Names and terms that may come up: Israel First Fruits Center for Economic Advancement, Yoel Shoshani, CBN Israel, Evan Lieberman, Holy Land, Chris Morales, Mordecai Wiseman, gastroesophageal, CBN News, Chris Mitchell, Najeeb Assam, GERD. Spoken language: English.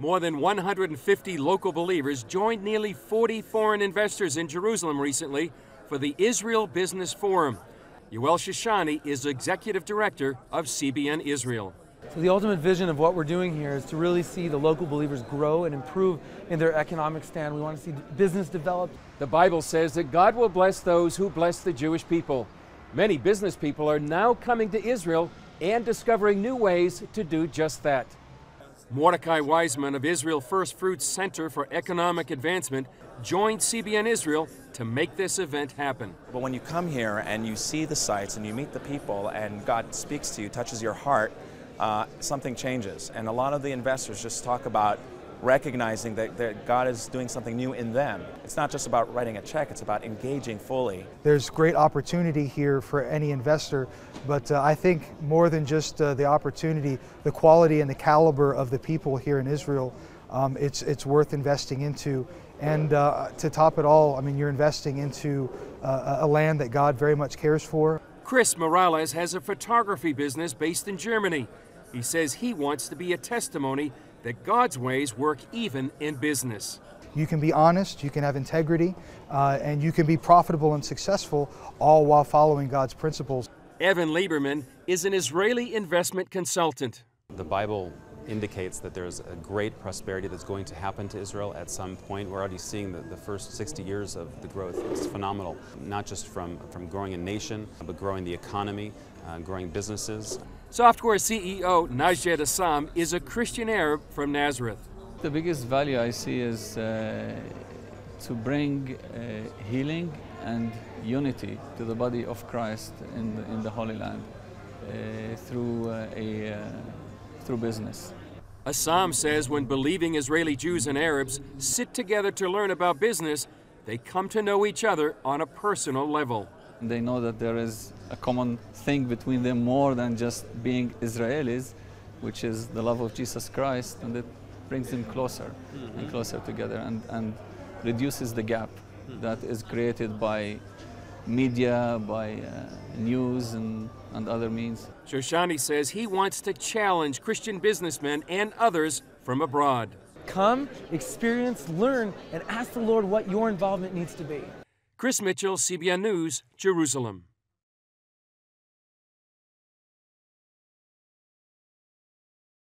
More than 150 local believers joined nearly 40 foreign investors in Jerusalem recently for the Israel Business Forum. Yoel Shoshani is executive director of CBN Israel. So the ultimate vision of what we're doing here is to really see the local believers grow and improve in their economic stand. We want to see business develop. The Bible says that God will bless those who bless the Jewish people. Many business people are now coming to Israel and discovering new ways to do just that. Mordecai Wiseman of Israel First Fruits Center for Economic Advancement joined CBN Israel to make this event happen. But when you come here and you see the sights and you meet the people and God speaks to you, touches your heart, something changes. And a lot of the investors just talk about recognizing that God is doing something new in them. It's not just about writing a check, it's about engaging fully. There's great opportunity here for any investor, but I think more than just the opportunity, the quality and the caliber of the people here in Israel, it's worth investing into. And to top it all, I mean, you're investing into a land that God very much cares for. Chris Morales has a photography business based in Germany. He says he wants to be a testimony that God's ways work even in business. You can be honest, you can have integrity, and you can be profitable and successful, all while following God's principles. Evan Lieberman is an Israeli investment consultant. The Bible indicates that there's a great prosperity that's going to happen to Israel at some point. We're already seeing the first 60 years of the growth. It's phenomenal, not just from growing a nation, but growing the economy, growing businesses. Software CEO Najeeb Assam is a Christian Arab from Nazareth. The biggest value I see is to bring healing and unity to the body of Christ in the Holy Land through business. Assam says when believing Israeli Jews and Arabs sit together to learn about business, they come to know each other on a personal level. They know that there is a common thing between them more than just being Israelis, which is the love of Jesus Christ, and it brings them closer and closer together and reduces the gap that is created by media, by news and other means. Shoshani says he wants to challenge Christian businessmen and others from abroad. Come, experience, learn, and ask the Lord what your involvement needs to be. Chris Mitchell, CBN News, Jerusalem.